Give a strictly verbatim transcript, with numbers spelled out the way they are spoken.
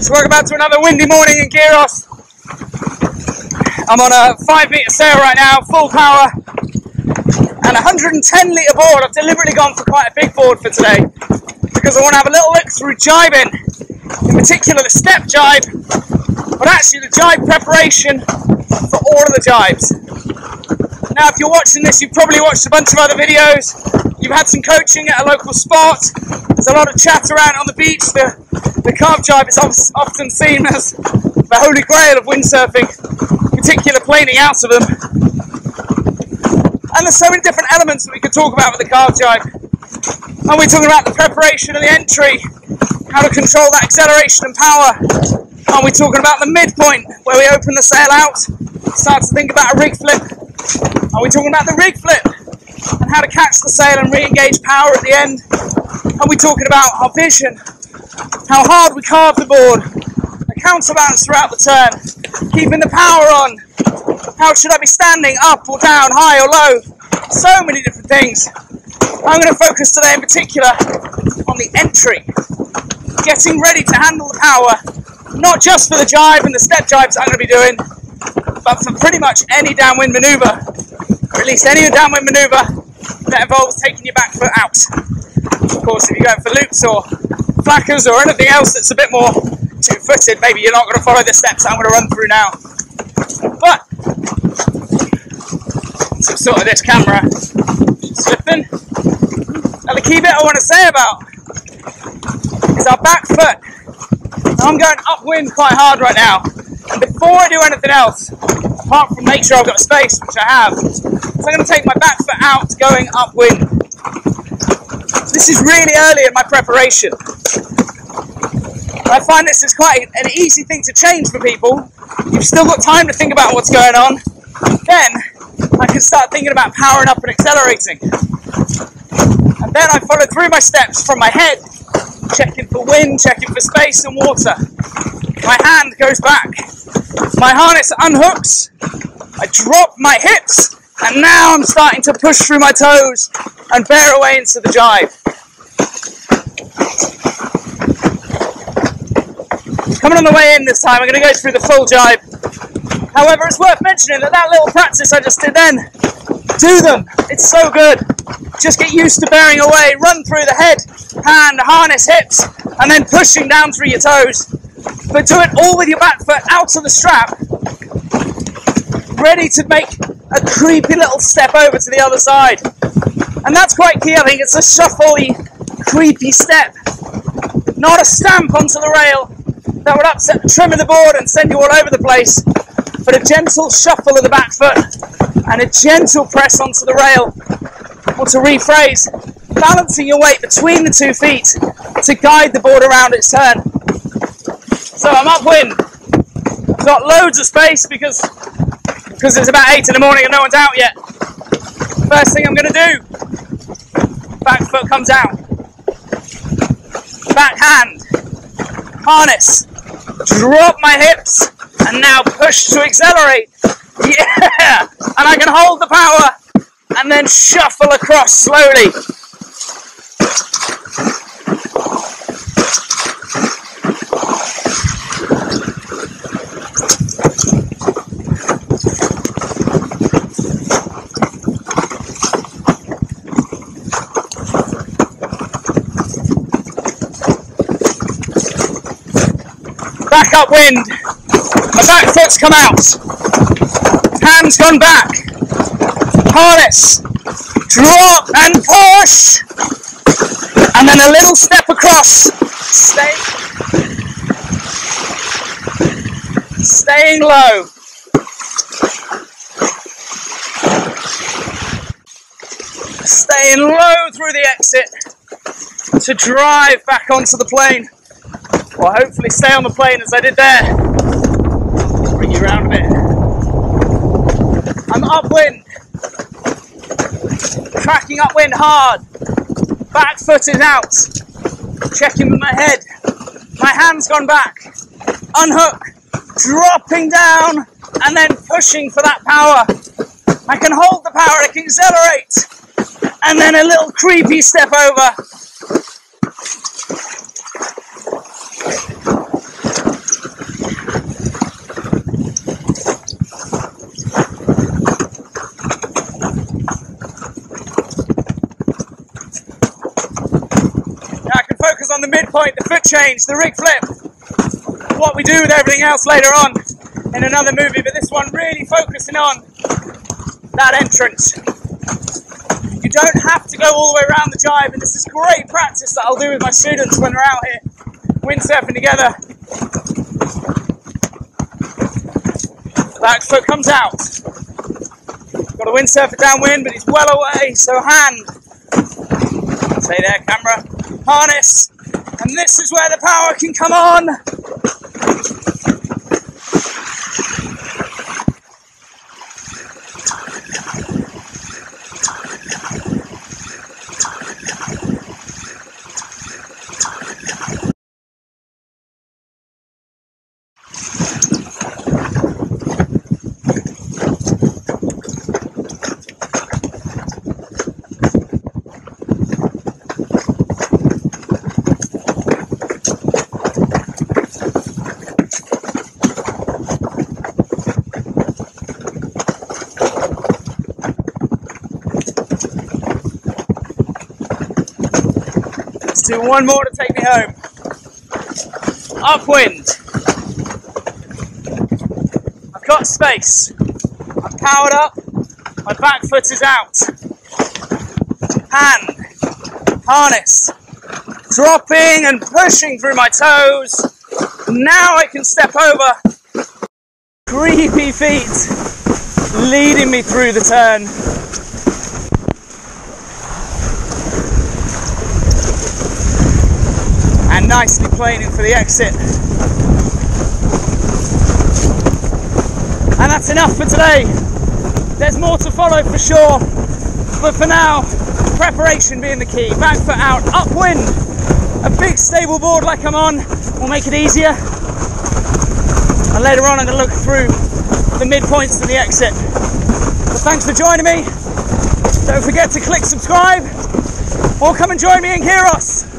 So welcome back to another windy morning in Keros. I'm on a five metre sail right now, full power, and a one hundred ten litre board. I've deliberately gone for quite a big board for today because I want to have a little look through jibing, in particular the step jibe, but actually the jibe preparation for all of the jibes. Now if you're watching this, you've probably watched a bunch of other videos, you've had some coaching at a local spot, there's a lot of chat around on the beach, the, the carp jibe is often seen as the holy grail of windsurfing, in particular planing out of them. And there's so many different elements that we could talk about with the carp jibe. And we're talking about the preparation and the entry, how to control that acceleration and power. And we're talking about the midpoint, where we open the sail out, start to think about a rig flip. And we're talking about the rig flip, and how to catch the sail and re-engage power at the end. And we're talking about our vision, how hard we carve the board, the counterbalance throughout the turn, keeping the power on, how should I be standing, up or down, high or low, so many different things. I'm going to focus today in particular on the entry, getting ready to handle the power, not just for the jibe and the step jibes I'm going to be doing, but for pretty much any downwind manoeuvre, or at least any downwind manoeuvre that involves taking your back foot out. Of course, if you're going for loops or flackers or anything else that's a bit more two-footed, maybe you're not going to follow the steps I'm going to run through now. But, so sort of this camera slipping. Now the key bit I want to say about is our back foot. Now I'm going upwind quite hard right now. And before I do anything else, apart from make sure I've got space, which I have, so I'm going to take my back foot out going upwind. This is really early in my preparation. I find this is quite an easy thing to change for people. You've still got time to think about what's going on. Then I can start thinking about powering up and accelerating. And then I follow through my steps from my head, checking for wind, checking for space and water. My hand goes back. My harness unhooks. I drop my hips. And now I'm starting to push through my toes and bear away into the jibe. Coming on the way in this time, I'm going to go through the full jibe. However, it's worth mentioning that that little practice I just did then, do them. It's so good. Just get used to bearing away. Run through the head, hand, harness, hips, and then pushing down through your toes. But do it all with your back foot out of the strap, ready to make a creepy little step over to the other side. And that's quite key, I think. It's a shuffly, creepy step, not a stamp onto the rail that would upset the trim of the board and send you all over the place, but a gentle shuffle of the back foot and a gentle press onto the rail, or to rephrase, balancing your weight between the two feet to guide the board around its turn. So I'm upwind. I've got loads of space because, because it's about eight in the morning and no one's out yet. First thing I'm going to do, back foot comes out, back hand, harness, drop my hips, and now push to accelerate. Yeah! And I can hold the power and then shuffle across slowly. Back upwind, my back foot's come out, hand's gone back, harness, drop and push, and then a little step across, stay, staying low. Staying low through the exit to drive back onto the plane. Well, hopefully stay on the plane as I did there. Bring you around a bit. I'm upwind. Cracking upwind hard. Back foot is out. Checking with my head. My hand's gone back. Unhook. Dropping down and then pushing for that power. I can hold the power, I can accelerate. And then a little creepy step over. point, the foot change, the rig flip, what we do with everything else later on in another movie, but this one really focusing on that entrance. You don't have to go all the way around the jibe, and this is great practice that I'll do with my students when they're out here windsurfing together. Back foot comes out. Got a windsurfer downwind, but he's well away, so hand. Stay there, camera. Harness. And this is where the power can come on. Do one more to take me home. Upwind. I've got space. I'm powered up. My back foot is out. Hand. Harness. Dropping and pushing through my toes. Now I can step over. Creepy feet leading me through the turn. Nicely planing for the exit. And that's enough for today. There's more to follow for sure, but for now, preparation being the key. Back foot out, upwind. A big stable board like I'm on will make it easier. And later on I'm going to look through the midpoints to the exit. But thanks for joining me. Don't forget to click subscribe or come and join me in Keros.